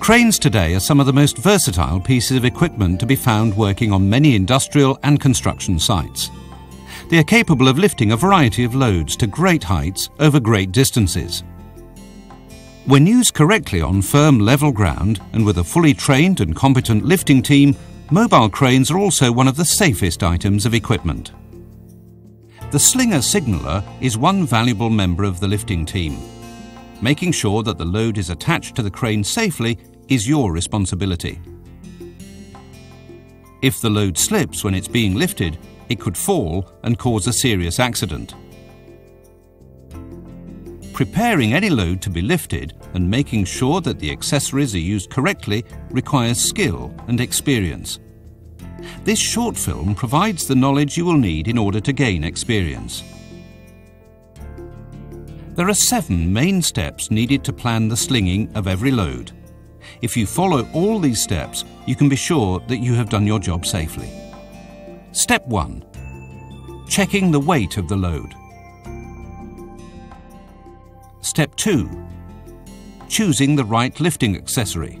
Cranes today are some of the most versatile pieces of equipment to be found working on many industrial and construction sites. They are capable of lifting a variety of loads to great heights over great distances. When used correctly on firm level ground and with a fully trained and competent lifting team, mobile cranes are also one of the safest items of equipment. The Slinger Signaller is one valuable member of the lifting team. Making sure that the load is attached to the crane safely is your responsibility. If the load slips when it's being lifted, it could fall and cause a serious accident. Preparing any load to be lifted and making sure that the accessories are used correctly requires skill and experience. This short film provides the knowledge you will need in order to gain experience. There are 7 main steps needed to plan the slinging of every load. If you follow all these steps, you can be sure that you have done your job safely. Step 1. Checking the weight of the load. Step 2. Choosing the right lifting accessory.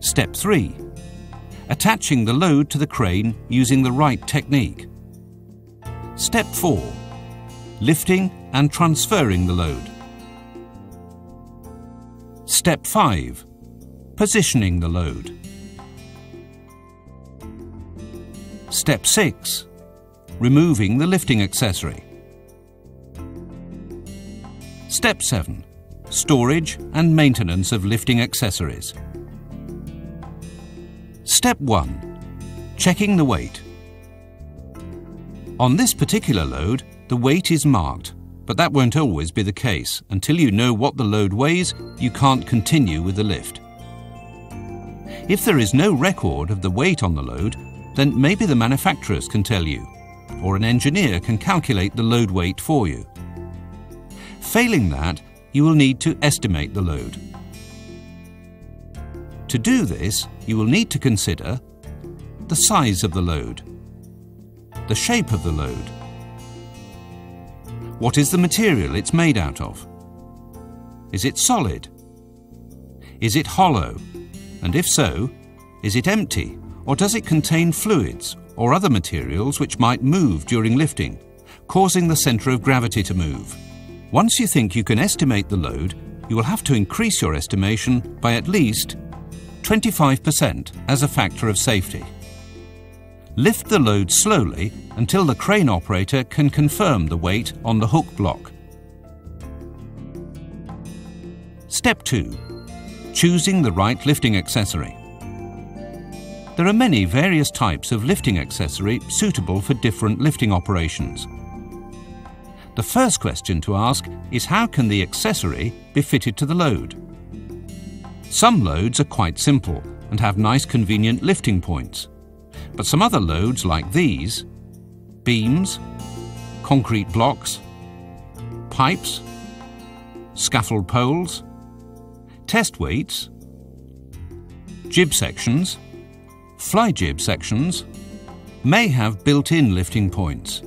Step 3. Attaching the load to the crane using the right technique. Step 4. Lifting and transferring the load. Step 5. Positioning the load. Step 6. Removing the lifting accessory. Step 7. Storage and maintenance of lifting accessories. Step 1. Checking the weight. On this particular load, the weight is marked, but that won't always be the case. Until you know what the load weighs, you can't continue with the lift. If there is no record of the weight on the load, then maybe the manufacturers can tell you, or an engineer can calculate the load weight for you. Failing that, you will need to estimate the load. To do this, you will need to consider the size of the load, the shape of the load, what is the material it's made out of? Is it solid? Is it hollow? And if so, is it empty, or does it contain fluids or other materials which might move during lifting, causing the centre of gravity to move? Once you think you can estimate the load, you will have to increase your estimation by at least 25% as a factor of safety. Lift the load slowly until the crane operator can confirm the weight on the hook block. Step 2. Choosing the right lifting accessory. There are many various types of lifting accessory suitable for different lifting operations. The first question to ask is how can the accessory be fitted to the load? Some loads are quite simple and have nice convenient lifting points. But some other loads like these, beams, concrete blocks, pipes, scaffold poles, test weights, jib sections, fly jib sections, may have built-in lifting points.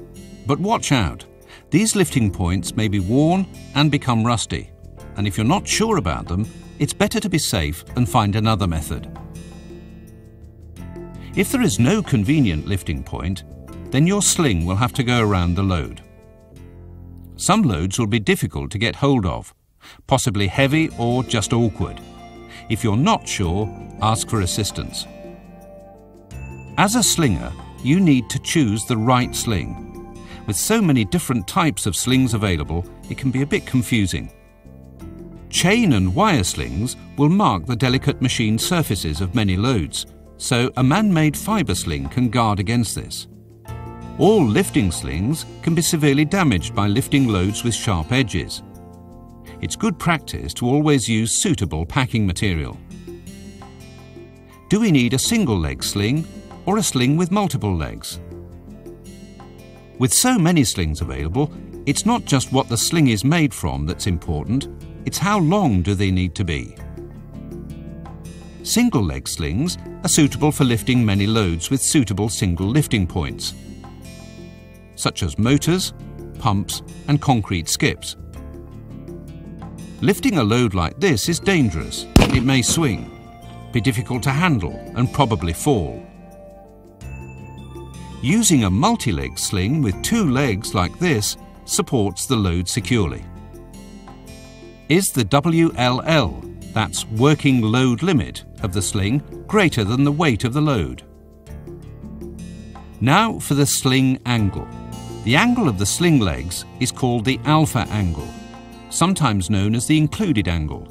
But watch out, these lifting points may be worn and become rusty, and if you're not sure about them, it's better to be safe and find another method. If there is no convenient lifting point, then your sling will have to go around the load. Some loads will be difficult to get hold of, possibly heavy or just awkward. If you're not sure, ask for assistance. As a slinger, you need to choose the right sling. With so many different types of slings available, it can be a bit confusing. Chain and wire slings will mark the delicate machined surfaces of many loads, so a man-made fibre sling can guard against this. All lifting slings can be severely damaged by lifting loads with sharp edges. It's good practice to always use suitable packing material. Do we need a single-leg sling or a sling with multiple legs? With so many slings available, it's not just what the sling is made from that's important, it's how long do they need to be. Single-leg slings are suitable for lifting many loads with suitable single lifting points, such as motors, pumps and concrete skips. Lifting a load like this is dangerous. It may swing, be difficult to handle, and probably fall. Using a multi-leg sling with two legs like this supports the load securely. Is the WLL, that's working load limit, of the sling greater than the weight of the load? Now for the sling angle. The angle of the sling legs is called the alpha angle, sometimes known as the included angle,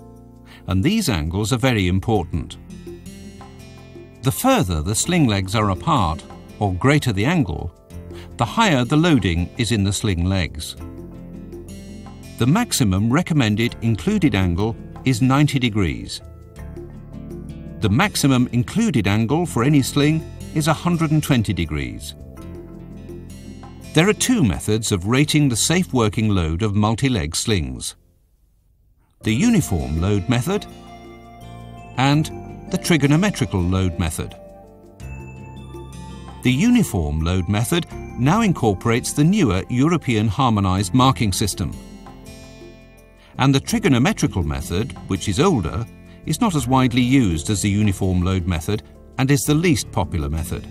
and these angles are very important. The further the sling legs are apart, or greater the angle, the higher the loading is in the sling legs. The maximum recommended included angle is 90 degrees. The maximum included angle for any sling is 120 degrees. There are two methods of rating the safe working load of multi-leg slings: the uniform load method and the trigonometrical load method. The uniform load method now incorporates the newer European harmonised marking system, and the trigonometrical method, which is older, is not as widely used as the uniform load method and is the least popular method.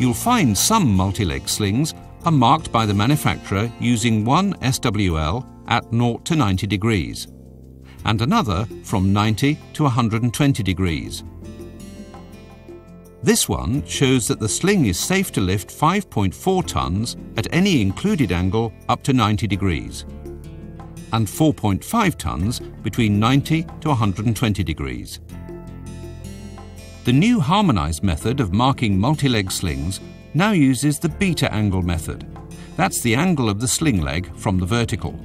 You'll find some multi-leg slings are marked by the manufacturer using one SWL at 0 to 90 degrees and another from 90 to 120 degrees. This one shows that the sling is safe to lift 5.4 tons at any included angle up to 90 degrees and 4.5 tons between 90 to 120 degrees. The new harmonised method of marking multi-leg slings now uses the beta angle method. That's the angle of the sling leg from the vertical.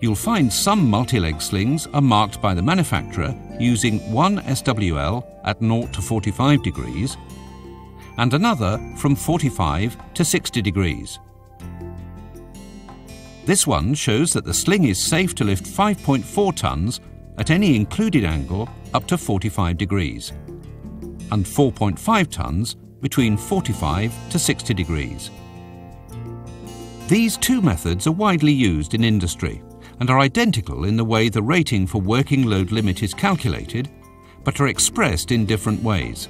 You'll find some multi-leg slings are marked by the manufacturer using one SWL at 0 to 45 degrees and another from 45 to 60 degrees. This one shows that the sling is safe to lift 5.4 tons at any included angle up to 45 degrees and 4.5 tons between 45 to 60 degrees. These two methods are widely used in industry and are identical in the way the rating for working load limit is calculated, but are expressed in different ways.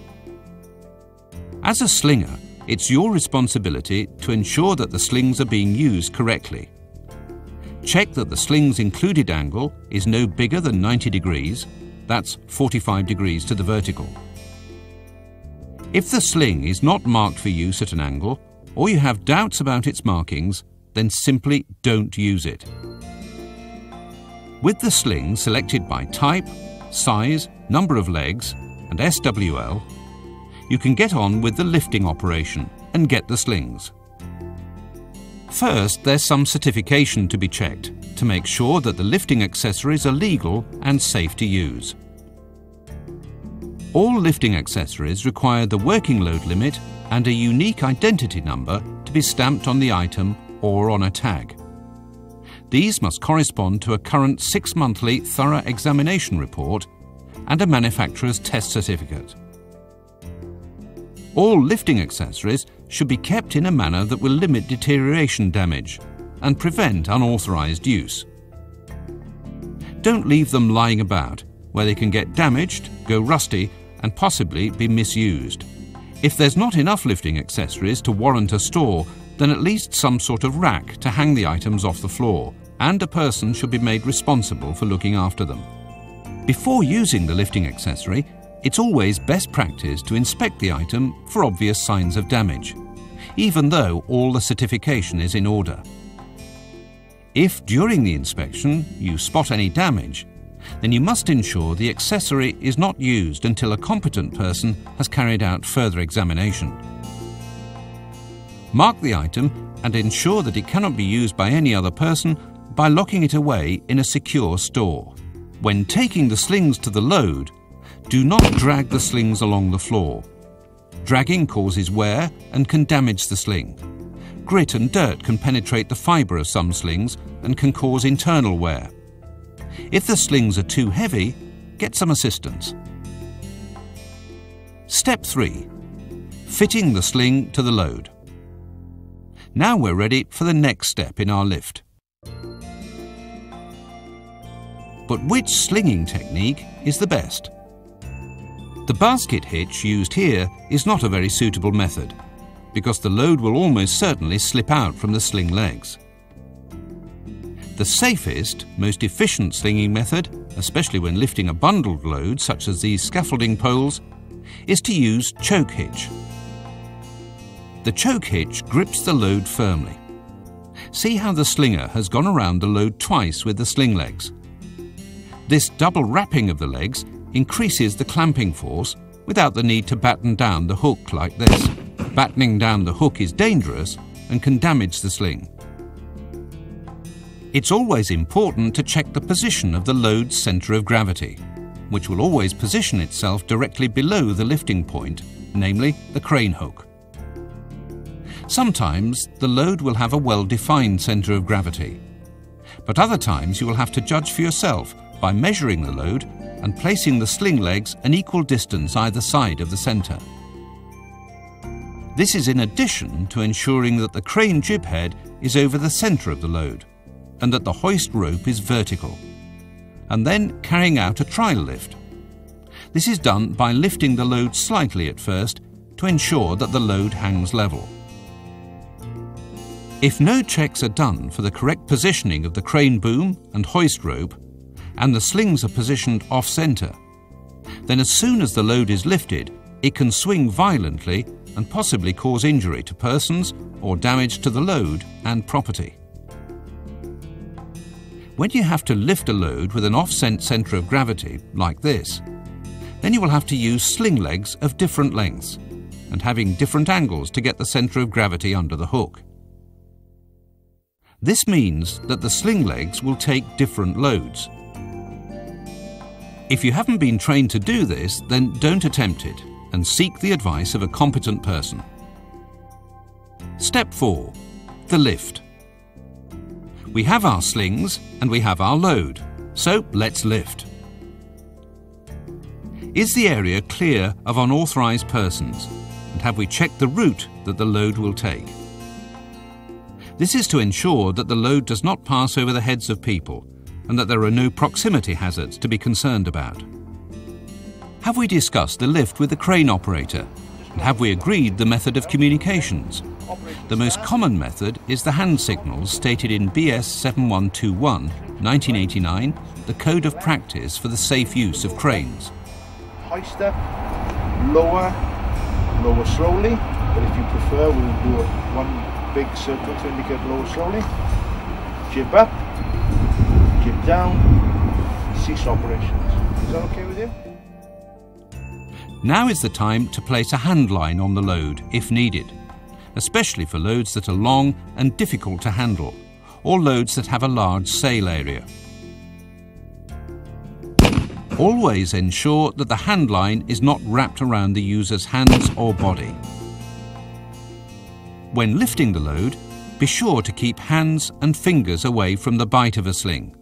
As a slinger, it's your responsibility to ensure that the slings are being used correctly. Check that the sling's included angle is no bigger than 90 degrees, that's 45 degrees to the vertical. If the sling is not marked for use at an angle, or you have doubts about its markings, then simply don't use it. With the sling selected by type, size, number of legs and SWL, you can get on with the lifting operation and get the slings. First, there's some certification to be checked to make sure that the lifting accessories are legal and safe to use. All lifting accessories require the working load limit and a unique identity number to be stamped on the item or on a tag. These must correspond to a current six-monthly thorough examination report and a manufacturer's test certificate. All lifting accessories should be kept in a manner that will limit deterioration damage and prevent unauthorised use. Don't leave them lying about, where they can get damaged, go rusty and possibly be misused. If there's not enough lifting accessories to warrant a store, then at least some sort of rack to hang the items off the floor, and a person should be made responsible for looking after them. Before using the lifting accessory, it's always best practice to inspect the item for obvious signs of damage, even though all the certification is in order. If during the inspection you spot any damage, then you must ensure the accessory is not used until a competent person has carried out further examination. Mark the item and ensure that it cannot be used by any other person by locking it away in a secure store. When taking the slings to the load, do not drag the slings along the floor. Dragging causes wear and can damage the sling. Grit and dirt can penetrate the fibre of some slings and can cause internal wear. If the slings are too heavy, get some assistance. Step 3. Fitting the sling to the load. Now we're ready for the next step in our lift. But which slinging technique is the best? The basket hitch used here is not a very suitable method, because the load will almost certainly slip out from the sling legs. The safest, most efficient slinging method, especially when lifting a bundled load such as these scaffolding poles, is to use choke hitch. The choke hitch grips the load firmly. See how the slinger has gone around the load twice with the sling legs. This double wrapping of the legs increases the clamping force without the need to batten down the hook like this. Battening down the hook is dangerous and can damage the sling. It's always important to check the position of the load's centre of gravity, which will always position itself directly below the lifting point, namely the crane hook. Sometimes the load will have a well-defined centre of gravity, but other times you will have to judge for yourself by measuring the load and placing the sling legs an equal distance either side of the centre. This is in addition to ensuring that the crane jib head is over the centre of the load, and that the hoist rope is vertical, and then carrying out a trial lift. This is done by lifting the load slightly at first to ensure that the load hangs level. If no checks are done for the correct positioning of the crane boom and hoist rope, and the slings are positioned off-centre, then as soon as the load is lifted, it can swing violently and possibly cause injury to persons or damage to the load and property. When you have to lift a load with an offset centre of gravity, like this, then you will have to use sling legs of different lengths and having different angles to get the centre of gravity under the hook. This means that the sling legs will take different loads. If you haven't been trained to do this, then don't attempt it and seek the advice of a competent person. Step 4. The lift. We have our slings and we have our load, so let's lift. Is the area clear of unauthorised persons, and have we checked the route that the load will take? This is to ensure that the load does not pass over the heads of people and that there are no proximity hazards to be concerned about. Have we discussed the lift with the crane operator, and have we agreed the method of communications? The most common method is the hand signals stated in BS 7121, 1989, the Code of Practice for the Safe Use of Cranes. High step, lower, lower slowly, but if you prefer we'll do one big circle to indicate lower slowly. Jib up, jib down, cease operations. Is that okay with you? Now is the time to place a hand line on the load if needed, especially for loads that are long and difficult to handle, or loads that have a large sail area. Always ensure that the hand line is not wrapped around the user's hands or body. When lifting the load, be sure to keep hands and fingers away from the bite of a sling.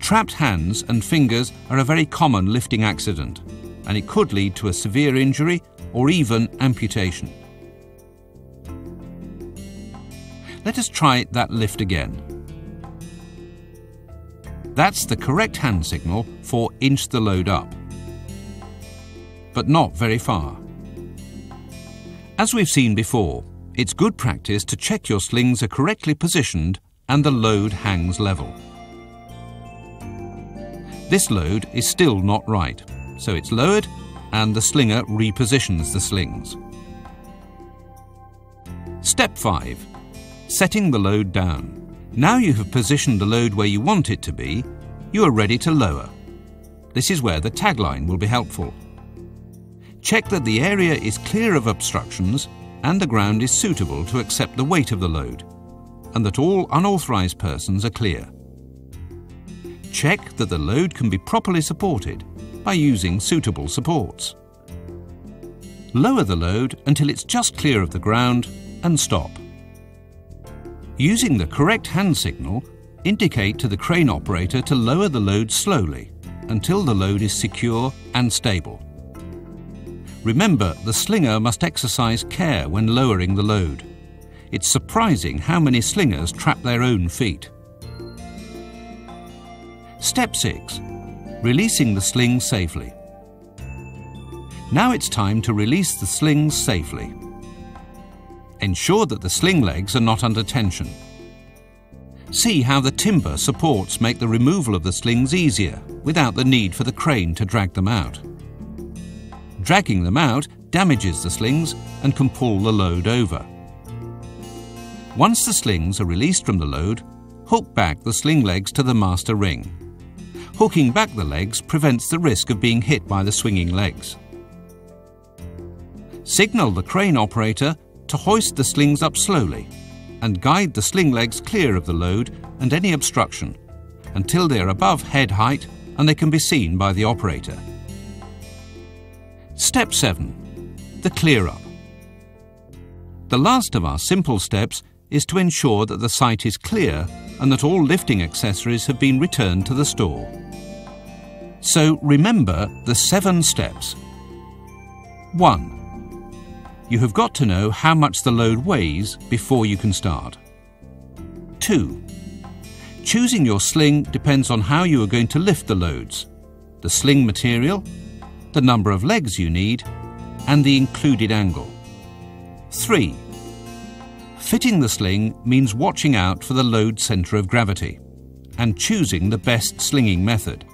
Trapped hands and fingers are a very common lifting accident, and it could lead to a severe injury or even amputation. Let us try that lift again. That's the correct hand signal for inch the load up, but not very far. As we've seen before, it's good practice to check your slings are correctly positioned and the load hangs level. This load is still not right, so it's lowered and the slinger repositions the slings. Step 5. Setting the load down. Now you have positioned the load where you want it to be, you are ready to lower. This is where the tagline will be helpful. Check that the area is clear of obstructions and the ground is suitable to accept the weight of the load, and that all unauthorised persons are clear. Check that the load can be properly supported by using suitable supports. Lower the load until it's just clear of the ground and stop. Using the correct hand signal, indicate to the crane operator to lower the load slowly until the load is secure and stable. Remember, the slinger must exercise care when lowering the load. It's surprising how many slingers trap their own feet. Step 6. Releasing the sling safely. Now it's time to release the slings safely. Ensure that the sling legs are not under tension. See how the timber supports make the removal of the slings easier without the need for the crane to drag them out. Dragging them out damages the slings and can pull the load over. Once the slings are released from the load, hook back the sling legs to the master ring. Hooking back the legs prevents the risk of being hit by the swinging legs. Signal the crane operator to hoist the slings up slowly and guide the sling legs clear of the load and any obstruction until they are above head height and they can be seen by the operator. Step 7. The clear up. The last of our simple steps is to ensure that the site is clear and that all lifting accessories have been returned to the store. So remember the 7 steps. 1. You have got to know how much the load weighs before you can start. 2. Choosing your sling depends on how you are going to lift the loads, the sling material, the number of legs you need, and the included angle. 3. Fitting the sling means watching out for the load centre of gravity and choosing the best slinging method.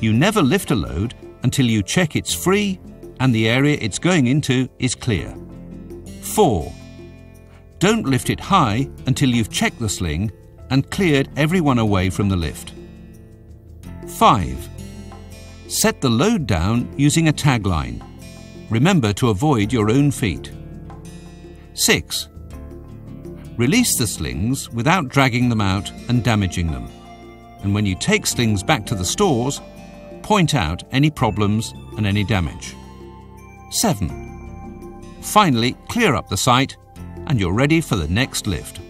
You never lift a load until you check it's free and the area it's going into is clear. 4. Don't lift it high until you've checked the sling and cleared everyone away from the lift. 5. Set the load down using a tagline. Remember to avoid your own feet. 6. Release the slings without dragging them out and damaging them. And when you take slings back to the stores, point out any problems and any damage. 7. Finally, clear up the site and you're ready for the next lift.